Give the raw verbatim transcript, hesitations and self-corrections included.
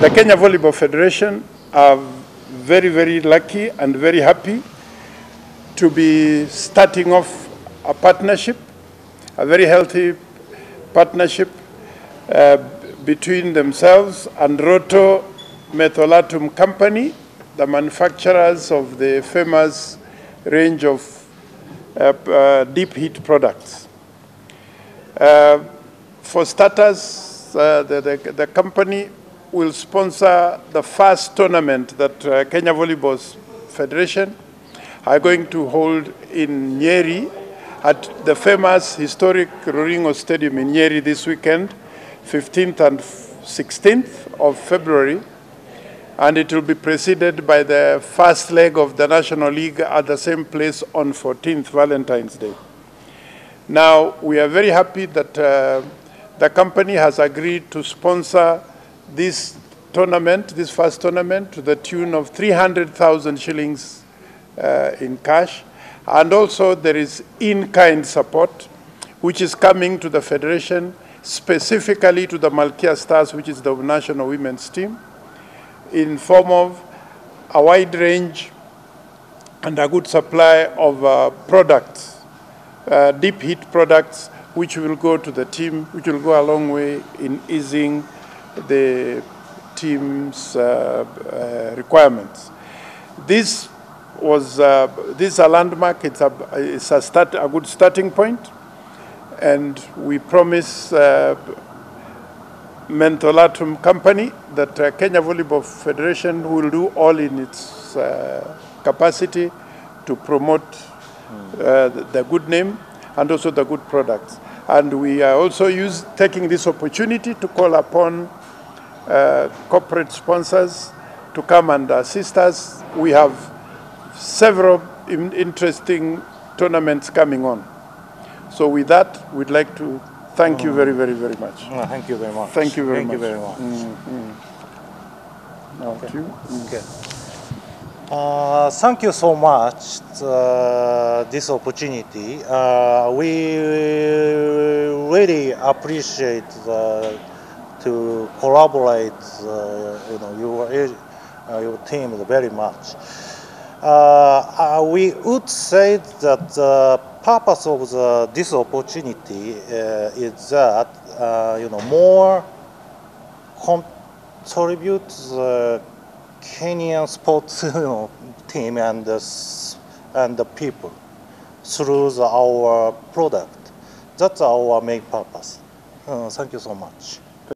The Kenya Volleyball Federation are very, very lucky and very happy to be starting off a partnership, a very healthy partnership uh, between themselves and Rohto Mentholatum Company, the manufacturers of the famous range of uh, uh, deep heat products. Uh, for starters, uh, the, the, the company will sponsor the first tournament that uh, Kenya Volleyball Federation are going to hold in Nyeri at the famous historic Ruringo Stadium in Nyeri this weekend, fifteenth and sixteenth of February. And it will be preceded by the first leg of the National League at the same place on fourteenth, Valentine's Day. Now, we are very happy that uh, the company has agreed to sponsor this tournament, this first tournament, to the tune of three hundred thousand shillings uh, in cash. And also there is in-kind support, which is coming to the federation, specifically to the Malkia Stars, which is the national women's team, in form of a wide range and a good supply of uh, products, uh, deep heat products, which will go to the team, which will go a long way in easing the team's uh, uh, requirements. This was uh, this is a landmark. It's a it's a start a good starting point, and we promise uh, Mentholatum Company that uh, Kenya Volleyball Federation will do all in its uh, capacity to promote uh, the good name and also the good products. And we are also use, taking this opportunity to call upon uh, corporate sponsors to come and assist us. We have several in interesting tournaments coming on. So with that, we'd like to thank you very, very, very much. No, thank you very much. Thank you very thank much. You very much. Mm-hmm. Okay. Thank you. Okay. Uh, thank you so much uh, this opportunity. Uh, we really appreciate uh, to collaborate. Uh, you know, your uh, your team very much. Uh, uh, we would say that the purpose of the, this opportunity uh, is that uh, you know more contribute the Kenyan sports you know, team and the, and the people through the, our product. That's our main purpose. Uh, thank you so much.